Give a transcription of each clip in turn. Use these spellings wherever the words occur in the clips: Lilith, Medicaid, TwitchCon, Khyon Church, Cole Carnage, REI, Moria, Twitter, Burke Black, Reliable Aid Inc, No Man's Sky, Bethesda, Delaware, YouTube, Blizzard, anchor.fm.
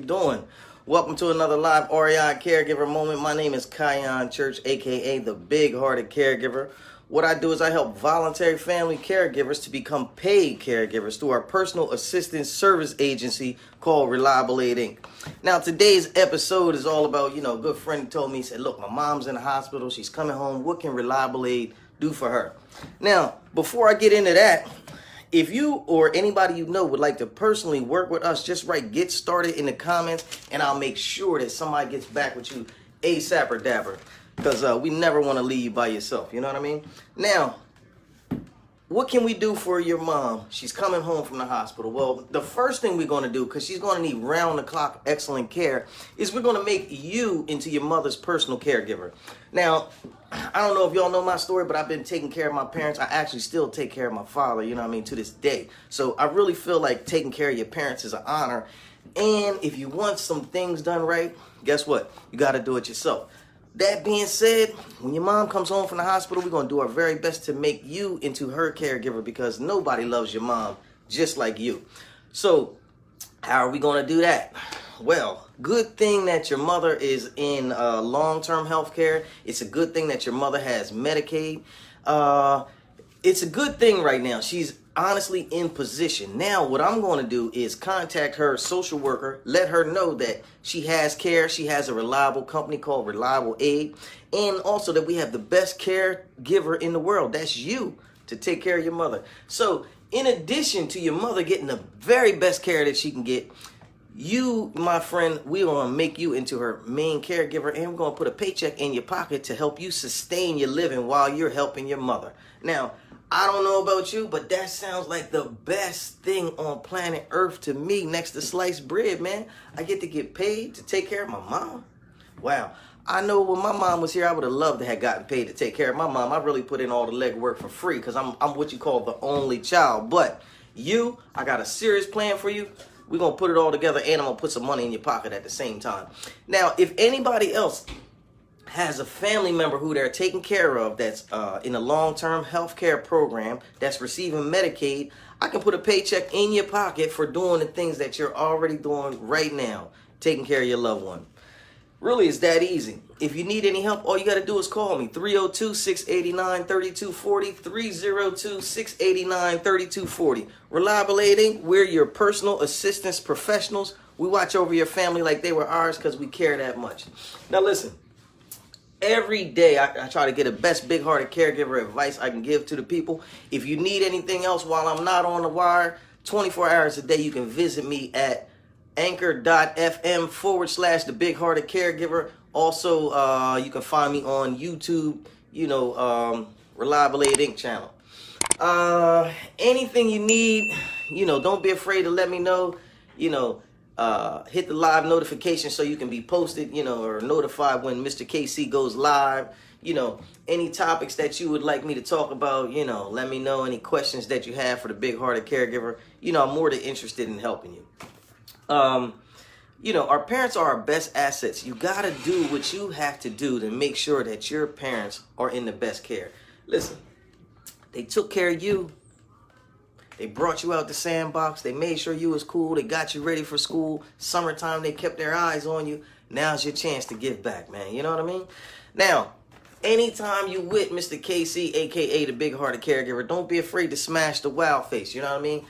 you doing? Welcome to another live REI Caregiver Moment. My name is Khyon Church, a.k.a. the Big-Hearted Caregiver. What I do is I help voluntary family caregivers to become paid caregivers through our personal assistance service agency called Reliable Aid Inc. Now, today's episode is all about, you know, a good friend told me, he said, look, my mom's in the hospital. She's coming home. What can Reliable Aid do for her? Now, before I get into that, if you or anybody you know would like to personally work with us, just write "get started" in the comments, and I'll make sure that somebody gets back with you ASAP or dapper. Because we never want to leave you by yourself. You know what I mean? Now, what can we do for your mom? She's coming home from the hospital. Well, the first thing we're going to do, because she's going to need round-the-clock excellent care, is we're going to make you into your mother's personal caregiver. Now, I don't know if y'all know my story, but I've been taking care of my parents. I actually still take care of my father, you know what I mean, to this day. So I really feel like taking care of your parents is an honor. And if you want some things done right, guess what? You got to do it yourself. That being said, when your mom comes home from the hospital, we're going to do our very best to make you into her caregiver because nobody loves your mom just like you. So how are we going to do that? Well, good thing that your mother is in long-term health care. It's a good thing that your mother has Medicaid. It's a good thing right now. She's honestly in position. Now, what I'm going to do is contact her social worker, let her know that she has care. She has a reliable company called Reliable Aid, and also that we have the best caregiver in the world. That's you, to take care of your mother. So in addition to your mother getting the very best care that she can get, you, my friend, we're going to make you into her main caregiver, and we're going to put a paycheck in your pocket to help you sustain your living while you're helping your mother. Now, I don't know about you, but that sounds like the best thing on planet Earth to me, next to sliced bread, man. I get to get paid to take care of my mom. Wow. I know when my mom was here, I would have loved to have gotten paid to take care of my mom. I really put in all the legwork for free because I'm what you call the only child. But you, I got a serious plan for you. We're going to put it all together, and I'm going to put some money in your pocket at the same time. Now, if anybody else has a family member who they're taking care of that's in a long-term health care program that's receiving Medicaid, I can put a paycheck in your pocket for doing the things that you're already doing right now, taking care of your loved one. Really, it's that easy. If you need any help, all you got to do is call me, 302-689-3240, 302-689-3240. Reliable Aid Inc., we're your personal assistance professionals. We watch over your family like they were ours because we care that much. Now, listen. Every day, I try to get the best big-hearted caregiver advice I can give to the people. If you need anything else while I'm not on the wire, 24 hours a day, you can visit me at anchor.fm / the big-hearted caregiver. Also, you can find me on YouTube, you know, Reliable Aid Inc. channel. Anything you need, you know, don't be afraid to let me know, you know. Hit the live notification so you can be posted, you know, or notified when Mr. KC goes live. You know, any topics that you would like me to talk about, you know, let me know. Any questions that you have for the big-hearted caregiver, you know, I'm more than interested in helping you. You know, our parents are our best assets. You got to do what you have to do to make sure that your parents are in the best care. Listen, they took care of you. They brought you out the sandbox. They made sure you was cool. They got you ready for school. Summertime, they kept their eyes on you. Now's your chance to give back, man. You know what I mean? Now, anytime you with Mr. KC, a.k.a. the big-hearted caregiver, don't be afraid to smash the wow face. You know what I mean?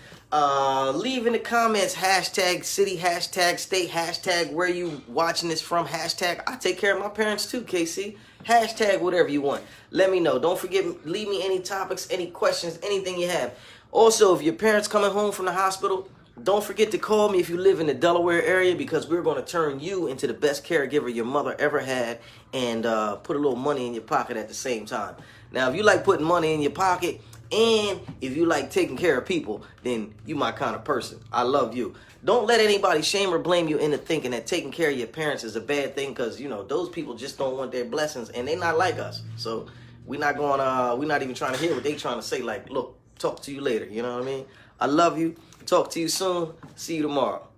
Leave in the comments, hashtag city, hashtag state, hashtag where you watching this from, hashtag I take care of my parents too, KC. Hashtag whatever you want. Let me know. Don't forget, leave me any topics, any questions, anything you have. Also, if your parents coming home from the hospital, don't forget to call me if you live in the Delaware area because we're going to turn you into the best caregiver your mother ever had and put a little money in your pocket at the same time. Now, if you like putting money in your pocket and if you like taking care of people, then you my kind of person. I love you. Don't let anybody shame or blame you into thinking that taking care of your parents is a bad thing because, you know, those people just don't want their blessings and they're not like us. So we're not even trying to hear what they're trying to say. Like, look. Talk to you later. You know what I mean? I love you. Talk to you soon. See you tomorrow.